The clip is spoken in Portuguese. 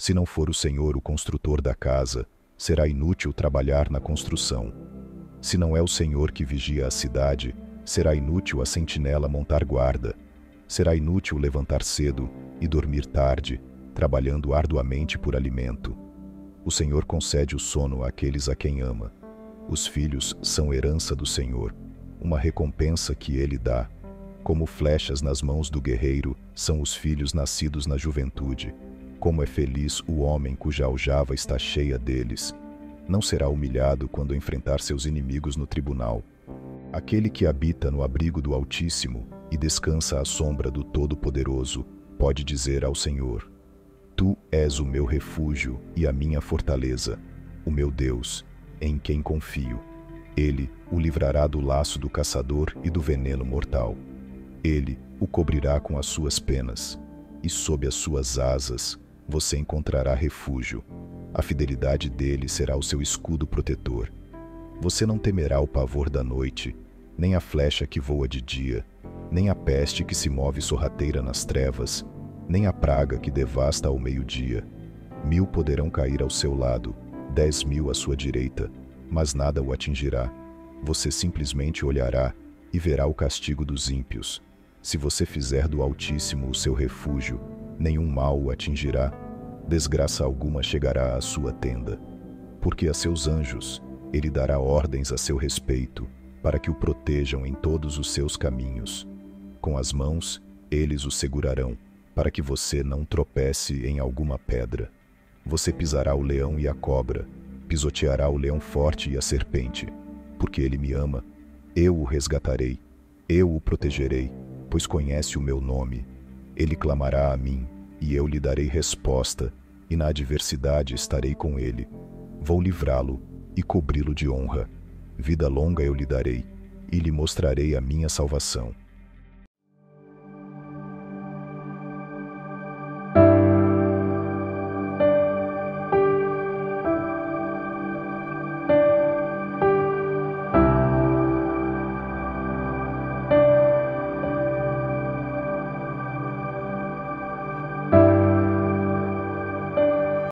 Se não for o Senhor o construtor da casa, será inútil trabalhar na construção. Se não é o Senhor que vigia a cidade, será inútil a sentinela montar guarda. Será inútil levantar cedo e dormir tarde, trabalhando arduamente por alimento. O Senhor concede o sono àqueles a quem ama. Os filhos são herança do Senhor, uma recompensa que Ele dá. Como flechas nas mãos do guerreiro são os filhos nascidos na juventude. Como é feliz o homem cuja aljava está cheia deles. Não será humilhado quando enfrentar seus inimigos no tribunal. Aquele que habita no abrigo do Altíssimo e descansa à sombra do Todo-Poderoso pode dizer ao Senhor: Tu és o meu refúgio e a minha fortaleza, o meu Deus, em quem confio. Ele o livrará do laço do caçador e do veneno mortal. Ele o cobrirá com as suas penas, e sob as suas asas você encontrará refúgio. A fidelidade dele será o seu escudo protetor. Você não temerá o pavor da noite, nem a flecha que voa de dia, nem a peste que se move sorrateira nas trevas, nem a praga que devasta ao meio-dia. 1000 poderão cair ao seu lado, 10.000 à sua direita, mas nada o atingirá. Você simplesmente olhará e verá o castigo dos ímpios. Se você fizer do Altíssimo o seu refúgio, nenhum mal o atingirá, desgraça alguma chegará à sua tenda. Porque a seus anjos ele dará ordens a seu respeito, para que o protejam em todos os seus caminhos. Com as mãos eles o segurarão, para que você não tropece em alguma pedra. Você pisará o leão e a cobra, pisoteará o leão forte e a serpente. Porque ele me ama, eu o resgatarei, eu o protegerei, pois conhece o meu nome. Ele clamará a mim, e eu lhe darei resposta, e na adversidade estarei com ele. Vou livrá-lo e cobri-lo de honra. Vida longa eu lhe darei, e lhe mostrarei a minha salvação.